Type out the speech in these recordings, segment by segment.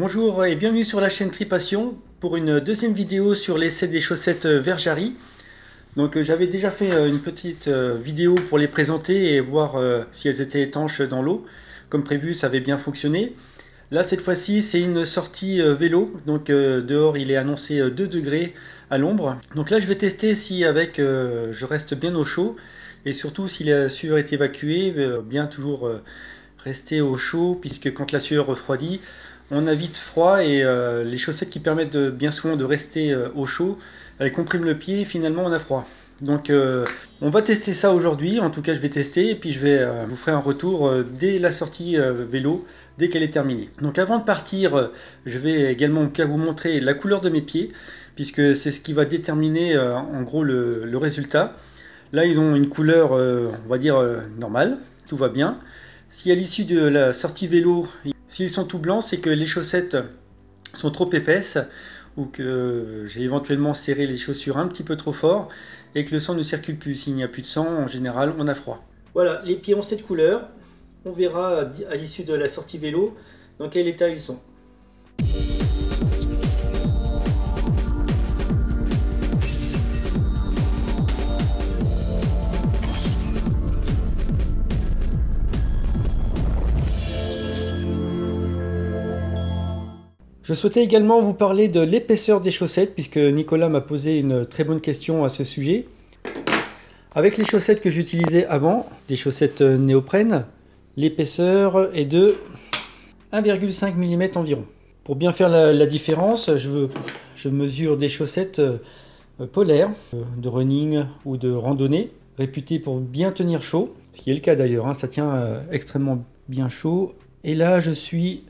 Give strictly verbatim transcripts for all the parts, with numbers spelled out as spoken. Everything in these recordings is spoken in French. Bonjour et bienvenue sur la chaîne Tripassion pour une deuxième vidéo sur l'essai des chaussettes Verjari. Donc euh, j'avais déjà fait euh, une petite euh, vidéo pour les présenter et voir euh, si elles étaient étanches dans l'eau. Comme prévu, ça avait bien fonctionné. Là cette fois-ci c'est une sortie euh, vélo, donc euh, dehors il est annoncé euh, deux degrés à l'ombre. Donc là je vais tester si avec euh, je reste bien au chaud et surtout si la sueur est évacuée, euh, bien toujours euh, rester au chaud, puisque quand la sueur refroidit, on a vite froid et euh, les chaussettes qui permettent de, bien souvent de rester euh, au chaud, elles compriment le pied et finalement on a froid. Donc euh, on va tester ça aujourd'hui, en tout cas je vais tester et puis je vais euh, vous faire un retour euh, dès la sortie euh, vélo, dès qu'elle est terminée. Donc avant de partir, euh, je vais également vous montrer la couleur de mes pieds, puisque c'est ce qui va déterminer euh, en gros le, le résultat. Là ils ont une couleur, euh, on va dire euh, normale, tout va bien. Si à l'issue de la sortie vélo, s'ils sont tout blancs, c'est que les chaussettes sont trop épaisses ou que j'ai éventuellement serré les chaussures un petit peu trop fort et que le sang ne circule plus. S'il n'y a plus de sang, en général, on a froid. Voilà, les pieds ont cette couleur. On verra à l'issue de la sortie vélo dans quel état ils sont. Je souhaitais également vous parler de l'épaisseur des chaussettes, puisque Nicolas m'a posé une très bonne question à ce sujet. Avec les chaussettes que j'utilisais avant, des chaussettes néoprènes, l'épaisseur est de un virgule cinq millimètres environ. Pour bien faire la, la différence, je, je mesure des chaussettes polaires, de running ou de randonnée, réputées pour bien tenir chaud, ce qui est le cas d'ailleurs, hein, ça tient euh, extrêmement bien chaud. Et là, je suis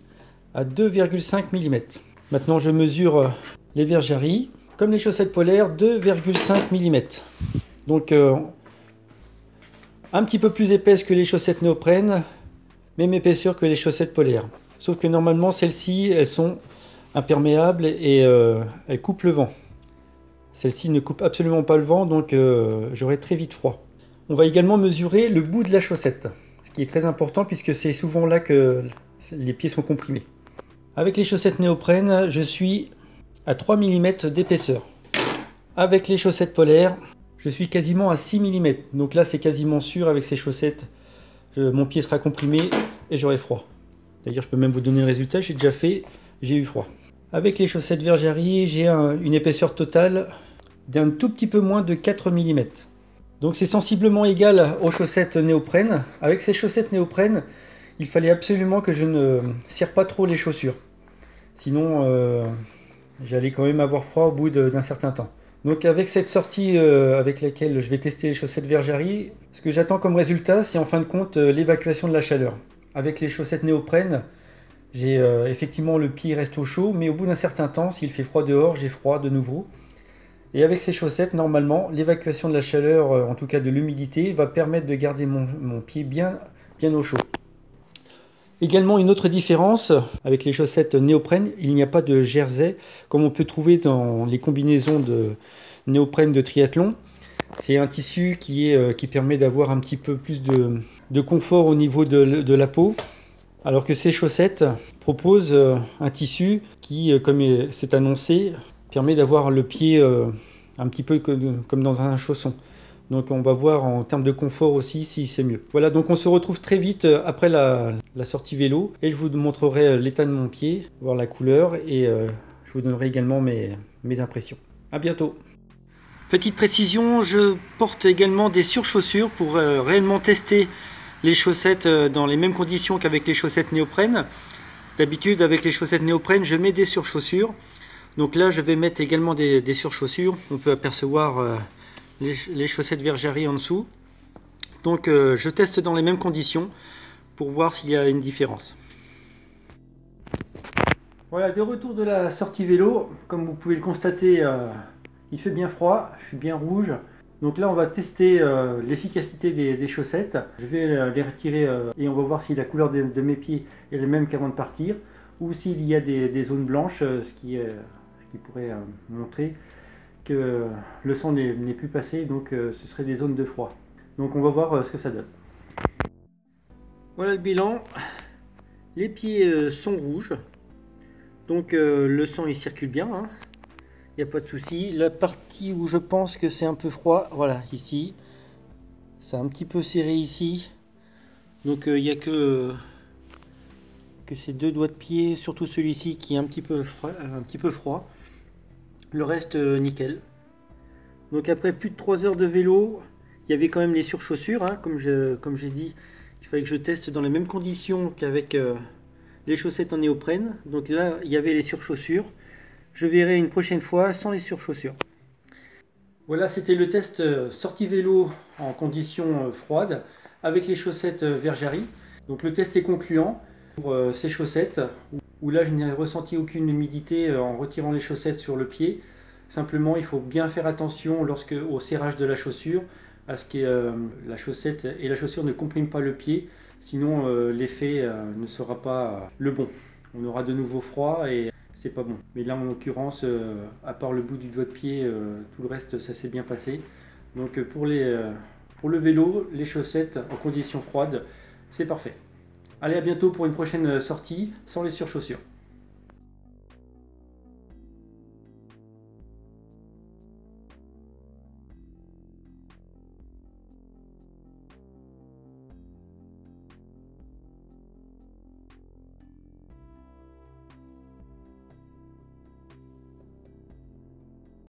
à deux virgule cinq millimètres. Maintenant je mesure les Verjari, comme les chaussettes polaires, deux virgule cinq millimètres. Donc euh, un petit peu plus épaisse que les chaussettes néoprènes, même épaisseur que les chaussettes polaires. Sauf que normalement celles-ci, elles sont imperméables et euh, elles coupent le vent. Celles-ci ne coupent absolument pas le vent, donc euh, j'aurai très vite froid. On va également mesurer le bout de la chaussette, ce qui est très important puisque c'est souvent là que les pieds sont comprimés. Avec les chaussettes néoprènes, je suis à trois millimètres d'épaisseur. Avec les chaussettes polaires, je suis quasiment à six millimètres. Donc là, c'est quasiment sûr, avec ces chaussettes, je, mon pied sera comprimé et j'aurai froid. D'ailleurs, je peux même vous donner le résultat, j'ai déjà fait, j'ai eu froid. Avec les chaussettes Verjari, j'ai un, une épaisseur totale d'un tout petit peu moins de quatre millimètres. Donc c'est sensiblement égal aux chaussettes néoprènes. Avec ces chaussettes néoprènes, il fallait absolument que je ne serre pas trop les chaussures. Sinon, euh, j'allais quand même avoir froid au bout d'un certain temps. Donc avec cette sortie euh, avec laquelle je vais tester les chaussettes Verjari, ce que j'attends comme résultat, c'est en fin de compte euh, l'évacuation de la chaleur. Avec les chaussettes néoprènes, j'ai euh, effectivement le pied reste au chaud, mais au bout d'un certain temps, s'il fait froid dehors, j'ai froid de nouveau. Et avec ces chaussettes, normalement, l'évacuation de la chaleur, euh, en tout cas de l'humidité, va permettre de garder mon, mon pied bien, bien au chaud. Également une autre différence, avec les chaussettes néoprènes, il n'y a pas de jersey comme on peut trouver dans les combinaisons de néoprène de triathlon. C'est un tissu qui, est, qui permet d'avoir un petit peu plus de, de confort au niveau de, de la peau, alors que ces chaussettes proposent un tissu qui, comme c'est annoncé, permet d'avoir le pied un petit peu comme dans un chausson. Donc on va voir en termes de confort aussi si c'est mieux. Voilà, donc on se retrouve très vite après la, la sortie vélo et je vous montrerai l'état de mon pied, voir la couleur et euh, je vous donnerai également mes, mes impressions. A bientôt. Petite précision, je porte également des surchaussures pour euh, réellement tester les chaussettes euh, dans les mêmes conditions qu'avec les chaussettes néoprènes. D'habitude avec les chaussettes néoprènes je mets des surchaussures. Donc là je vais mettre également des, des surchaussures. On peut apercevoir Euh, Les, les chaussettes Verjari en dessous. Donc euh, je teste dans les mêmes conditions pour voir s'il y a une différence. Voilà, de retour de la sortie vélo, comme vous pouvez le constater, euh, il fait bien froid, je suis bien rouge. Donc là on va tester euh, l'efficacité des, des chaussettes. Je vais euh, les retirer euh, et on va voir si la couleur de, de mes pieds est la même qu'avant de partir ou s'il y a des, des zones blanches, euh, ce, qui, euh, ce qui pourrait euh, montrer que le sang n'est plus passé, donc euh, ce serait des zones de froid. Donc on va voir euh, ce que ça donne. Voilà le bilan. Les pieds euh, sont rouges. Donc euh, le sang il circule bien, hein. Il n'y a pas de souci. La partie où je pense que c'est un peu froid, voilà, ici, c'est un petit peu serré ici. Donc il euh, n'y a que, que ces deux doigts de pied, surtout celui-ci qui est un petit peu froid. Un petit peu froid. Le reste, euh, nickel. Donc après plus de trois heures de vélo, il y avait quand même les surchaussures, hein, comme je, comme j'ai dit, il fallait que je teste dans les mêmes conditions qu'avec euh, les chaussettes en néoprène. Donc là, il y avait les surchaussures. Je verrai une prochaine fois sans les surchaussures. Voilà, c'était le test sortie vélo en conditions froides avec les chaussettes Verjari. Donc le test est concluant pour ces chaussettes où là je n'ai ressenti aucune humidité en retirant les chaussettes sur le pied. Simplement, il faut bien faire attention lorsque, au serrage de la chaussure, à ce que euh, la chaussette et la chaussure ne compriment pas le pied, sinon euh, l'effet euh, ne sera pas euh, le bon. On aura de nouveau froid et c'est pas bon. Mais là en l'occurrence, euh, à part le bout du doigt de pied, euh, tout le reste ça s'est bien passé. Donc pour, les, euh, pour le vélo, les chaussettes en conditions froides, c'est parfait. Allez, à bientôt pour une prochaine sortie sans les surchaussures.